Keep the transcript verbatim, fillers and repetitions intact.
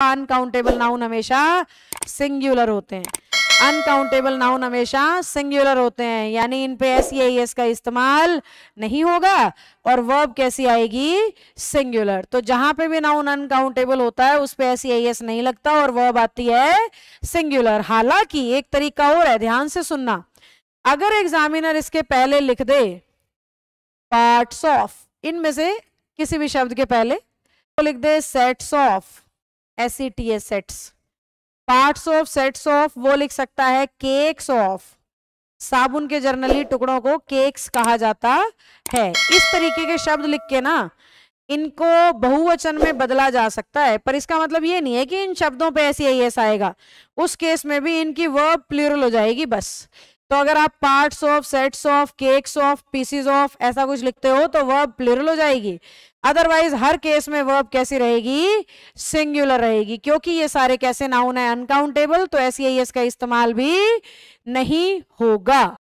Uncountable noun हमेशा singular होते हैं, अनकाउंटेबल नाउन हमेशा सिंगुलर होते हैं, यानी इन पे एस या एस का इस्तेमाल नहीं होगा और वर्ब कैसी आएगी, सिंगुलर। तो जहां पे भी नाउन अनकाउंटेबल होता है उस पे एस या एस नहीं लगता और वर्ब आती है सिंगुलर। हालांकि एक तरीका और है, ध्यान से सुनना, अगर एग्जामिनर इसके पहले लिख दे पार्ट्स ऑफ, इनमें से किसी भी शब्द के पहले तो लिख दे sets of, S E T S sets, parts of, sets of, वो लिख सकता है केक्स ऑफ, साबुन के जर्नली टुकड़ों को केक्स कहा जाता है। इस तरीके के शब्द लिख के ना इनको बहुवचन में बदला जा सकता है, पर इसका मतलब ये नहीं है कि इन शब्दों पे ऐसी आई एस आएगा, उस केस में भी इनकी वर्ब प्लूरल हो जाएगी बस। तो अगर आप parts of, sets of, cakes of, pieces of ऐसा कुछ लिखते हो तो वर्ब प्लूरल हो जाएगी, अदरवाइज हर केस में वर्ब कैसी रहेगी, सिंगुलर रहेगी, क्योंकि ये सारे कैसे नाउन है, अनकाउंटेबल, तो एस या एस का इस्तेमाल भी नहीं होगा।